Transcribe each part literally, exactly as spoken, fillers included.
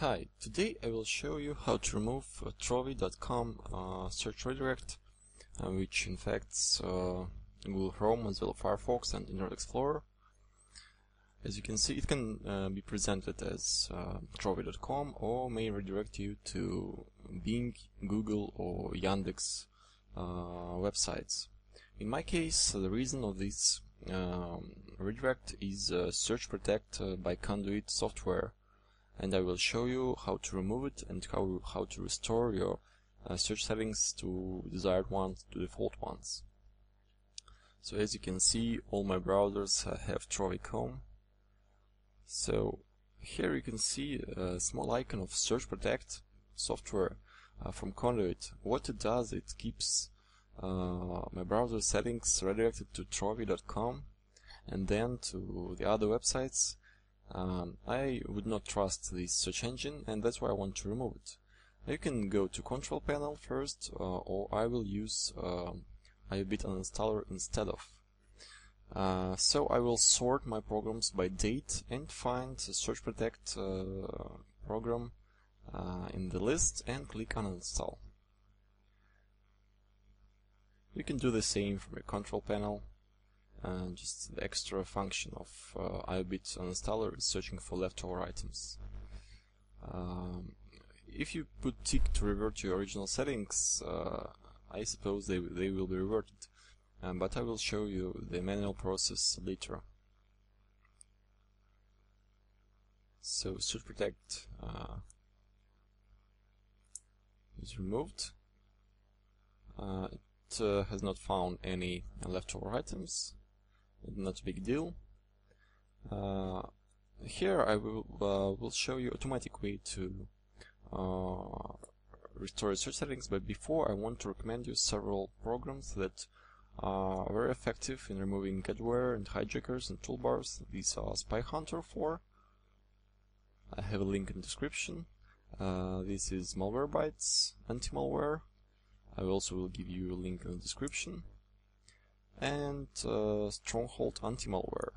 Hi, today I will show you how to remove uh, Trovi dot com uh, search redirect, uh, which infects uh, Google Chrome as well as Firefox and Internet Explorer. As you can see, it can uh, be presented as uh, Trovi dot com or may redirect you to Bing, Google or Yandex uh, websites. In my case, the reason of this um, redirect is uh, Search Protect uh, by Conduit software, and I will show you how to remove it and how, how to restore your uh, search settings to desired ones, to default ones. So as you can see, all my browsers uh, have Trovi dot com. So here you can see a small icon of Search Protect software uh, from Conduit. What it does, it keeps uh, my browser settings redirected to Trovi dot com and then to the other websites. Um, I would not trust this search engine, and that's why I want to remove it. Now you can go to Control Panel first, uh, or I will use uh, IObit uninstaller instead of. Uh, so I will sort my programs by date and find Search Protect uh, program uh, in the list and click uninstall. You can do the same from your Control Panel. Uh, just the extra function of uh, IObit uninstaller is searching for leftover items. Um, if you put tick to revert to your original settings, uh, I suppose they, they will be reverted, um, but I will show you the manual process later. So Search Protect uh, is removed. Uh, it uh, has not found any leftover items. Not a big deal. Uh, here I will uh, will show you automatic way to uh, restore search settings, but before I want to recommend you several programs that are very effective in removing adware and hijackers and toolbars. These are Spy Hunter four. I have a link in the description. Uh, this is Malwarebytes, AntiMalware. I also will give you a link in the description. And uh, Stronghold AntiMalware.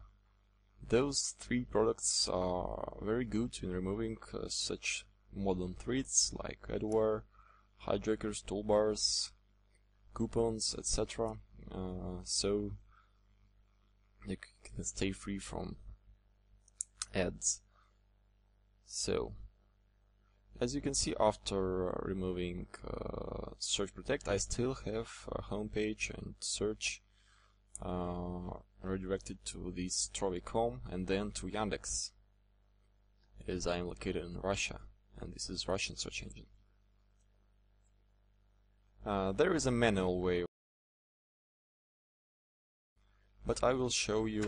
Those three products are very good in removing uh, such modern threats like adware, hijackers, toolbars, coupons, et cetera. Uh, so you can stay free from ads. So, as you can see, after removing uh, Search Protect, I still have a homepage and search Uh, redirected to this Trovi dot com and then to Yandex, as I am located in Russia, and this is Russian search engine. Uh, there is a manual way, but I will show you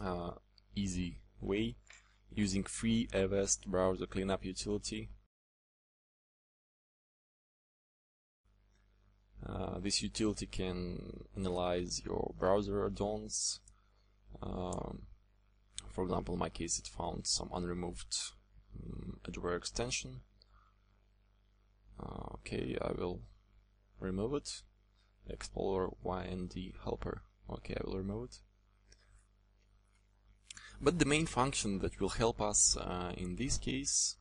uh, easy way using free Avast browser cleanup utility. Uh, this utility can analyze your browser add-ons. Um, for example, in my case, it found some unremoved um, adware extension. Uh, okay, I will remove it. Explorer Y N D helper. Okay, I will remove it. But the main function that will help us uh, in this case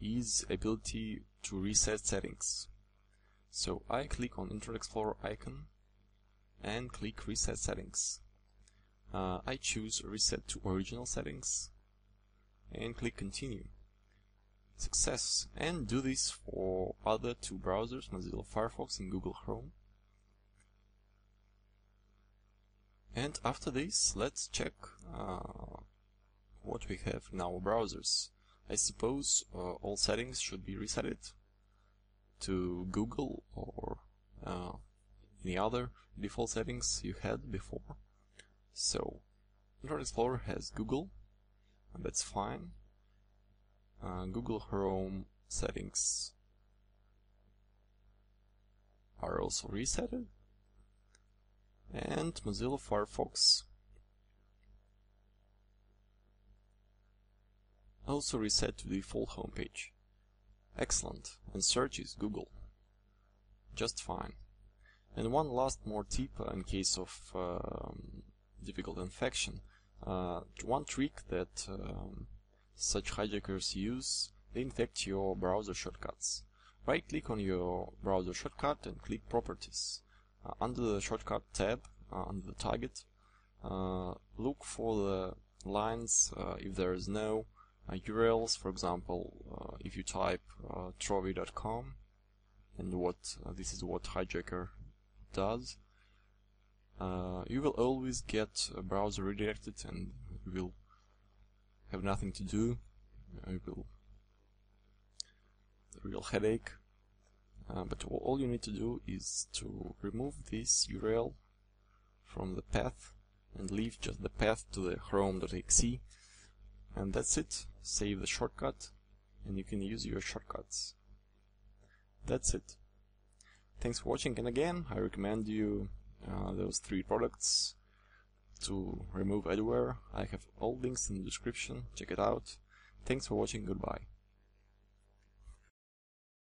is ability to reset settings. So I click on Internet Explorer icon and click Reset Settings. Uh, I choose Reset to Original Settings and click Continue. Success! And do this for other two browsers, Mozilla Firefox and Google Chrome. And after this, let's check uh, what we have in our browsers. I suppose uh, all settings should be resetted to Google or uh, any other default settings you had before. So Internet Explorer has Google, and that's fine. Uh, Google Chrome settings are also resetted, and Mozilla Firefox also reset to default homepage. Excellent, and search is Google. Just fine. And one last more tip in case of um, difficult infection. Uh, one trick that um, such hijackers use infect your browser shortcuts. Right-click on your browser shortcut and click Properties. Uh, under the Shortcut tab, uh, under the target, uh, look for the lines uh, if there is no uh, U R Ls. For example, uh, if you type uh, Trovi dot com, and what uh, this is what Hijacker does, uh, you will always get a browser redirected and you will have nothing to do. You will real headache, uh, but all you need to do is to remove this U R L from the path and leave just the path to the chrome dot E X E, and that's it. Save the shortcut and you can use your shortcuts. That's it. Thanks for watching, and again I recommend you uh, those three products to remove adware. I have all links in the description, check it out. Thanks for watching, goodbye.